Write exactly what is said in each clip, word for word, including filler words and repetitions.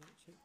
뭐지?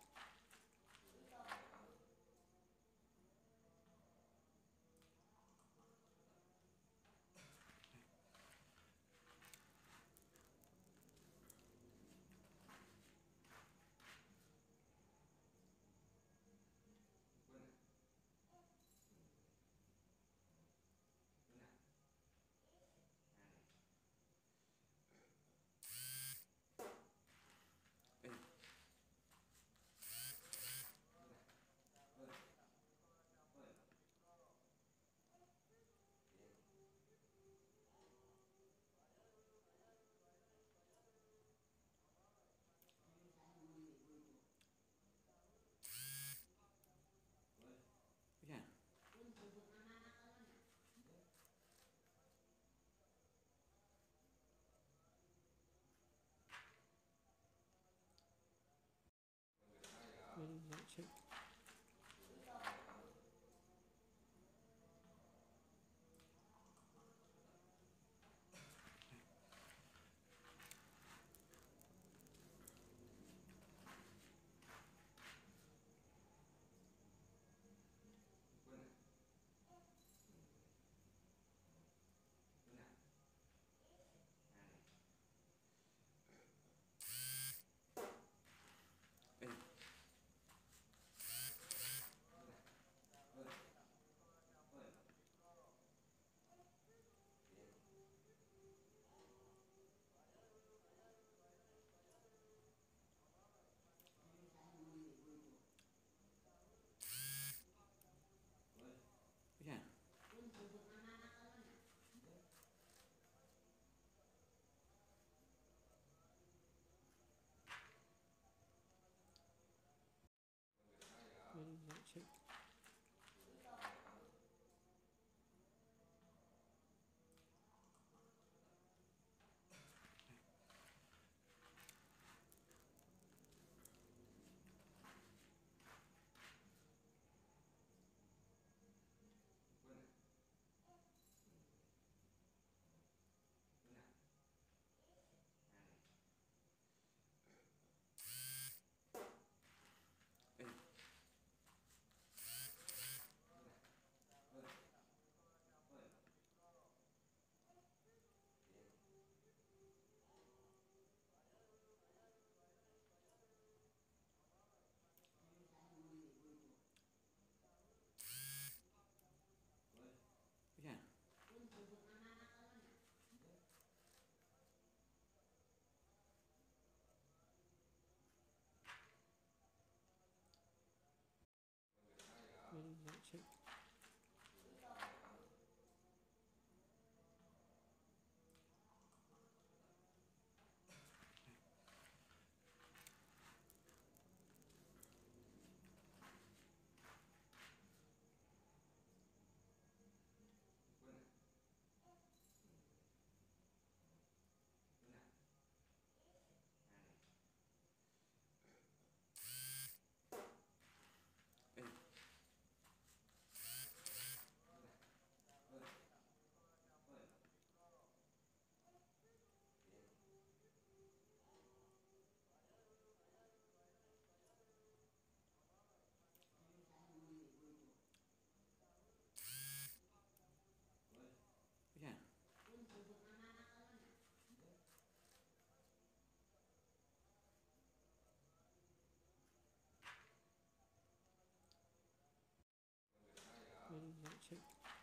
Check. Check. Check. Check.